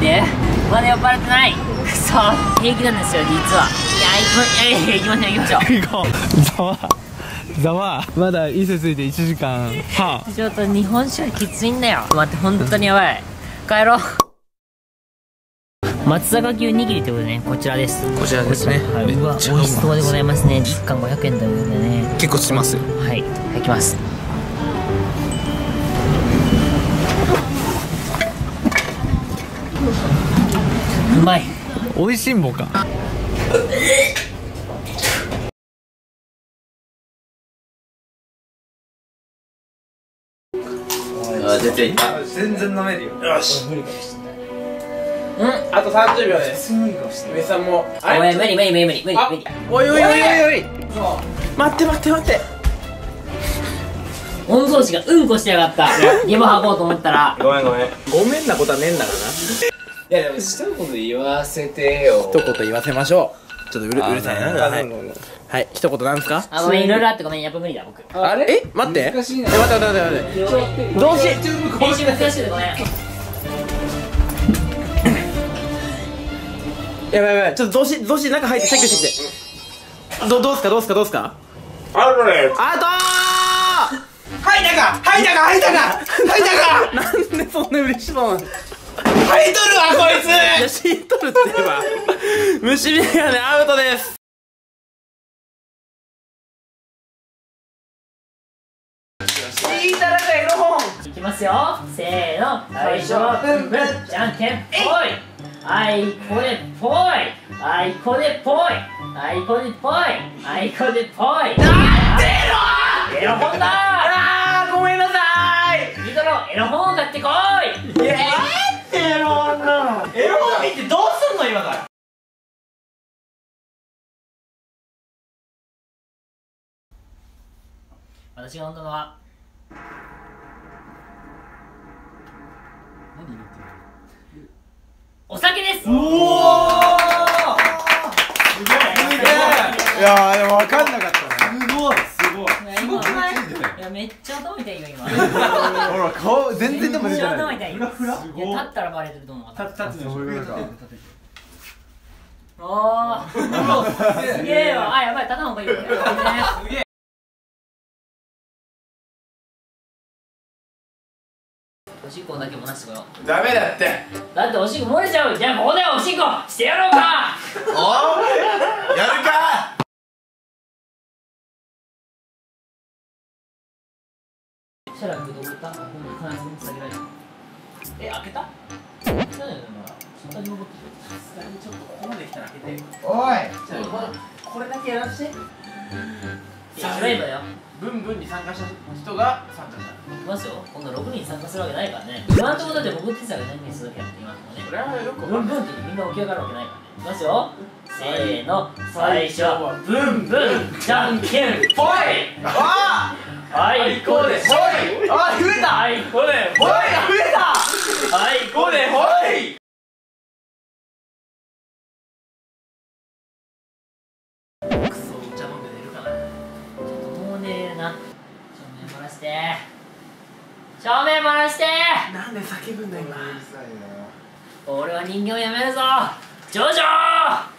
ってまだ酔っ払ってない。くそ、平気なんですよ、実は。いや、行きましょう。まだ伊勢着いて1時間半。ちょっと日本酒はきついんだよ。待って、本当にやばい。帰ろう。松阪牛握りということでね、こちらです。こちらですね。めっちゃ美味しそうでございますね。1貫500円ということでね、結構しますよ。はい、いただきます。うまい。おいしんぼか。出ていった。全然飲めるよ。よし、うん、あと30秒です。めさんもおい、無理。おい待って待って、御曹司がうんこしてやがった。ゲボ吐こうと思ったらごめんなことはねえんだからな。いやでも一言言わせてよ。一言言わせましょう。ちょっとうるさいな。はい、一言なんですか。あ、ごめん、いろいろあってごめん、やっぱ無理だ僕。あれ、え、待って、待ってどうしよう。編集難しいでごめん。やばい、ちょっとどうし中入ってチェックしてきて。どうすか。アウトー。はい中なんでそんな嬉しそうな。はいとるわこいつ。いや、シートルって言えば虫眼鏡アウトです。いただくエロ本いきますよ。せーの、最初はブンブンじゃんけんぽい。あいこでぽい、あいこでぽい、あいこでぽい、あいこでぽい。なんでエロー、エロ本だー。あー、ごめんなさーい。ギトロ、エロ本を買ってこい。エロ本なの。エロ本見てどうすんの今から。私が飲んだのは何言ってるの、お酒です。おお。すごい。いやでも分かんなかったね。すごい。いやめっちゃ頭痛いよ今。ほら顔全然でも出てない。頭痛い。いや立ったらバレてると思う。立て。おお。すげえよ。あ、やばい、立たんほうがいいよ。すげえ。おしっこだけ漏らしてこよう。ダメだって。だっておしっこ漏れちゃうじゃん。ここでおしっこしてやろうか。おー、やるか。シャラクどこ行った。え、開けた。おい、これだけやらして。ブンブンに参加した人が参加した。行きますよ、こんな6人参加するわけないからね。今のところだって僕ってさが何人するわけやって今のとこね。これはよくブンブンってみんな起き上がるわけないからね。行きますよ、せーの、最初はブンブンじゃんけんぽい。ああ、あいこでほい。あ、増えた。あいこでほい。増えた。あいこでほい。照明漏らして。なんで叫ぶんだ今。俺は人形をやめるぞジョジョー。